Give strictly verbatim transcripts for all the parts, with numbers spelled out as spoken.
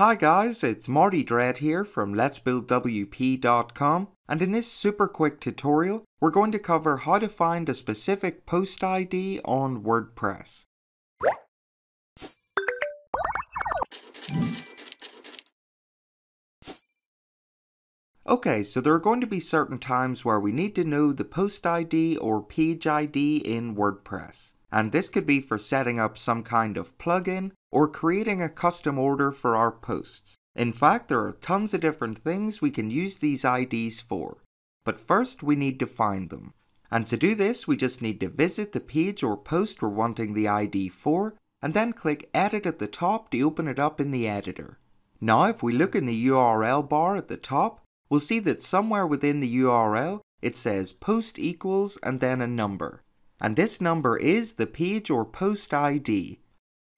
Hi guys, it's Marty Dredd here from let's build W P dot com, and in this super quick tutorial we're going to cover how to find a specific post I D on WordPress. Okay, so there are going to be certain times where we need to know the post I D or PAGE I D in WordPress. And this could be for setting up some kind of plugin or creating a custom order for our posts. In fact, there are tons of different things we can use these I Ds for. But first, we need to find them. And to do this, we just need to visit the page or post we're wanting the I D for, and then click Edit at the top to open it up in the editor. Now, if we look in the U R L bar at the top, we'll see that somewhere within the U R L, it says post equals and then a number. And this number is the page or post I D.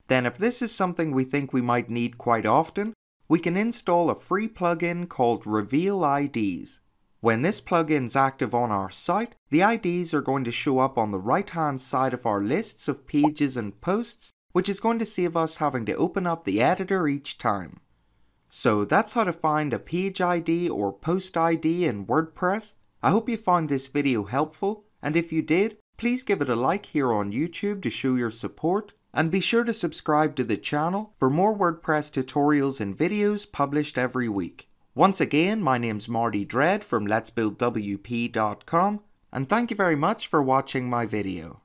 Then if this is something we think we might need quite often, we can install a free plugin called Reveal I Ds. When this plugin's active on our site, the I Ds are going to show up on the right-hand side of our lists of pages and posts, which is going to save us having to open up the editor each time. So that's how to find a page I D or post I D in WordPress. I hope you found this video helpful, and if you did, please give it a like here on YouTube to show your support, and be sure to subscribe to the channel for more WordPress tutorials and videos published every week. Once again, my name's Marty Dredd from let's build W P dot com, and thank you very much for watching my video.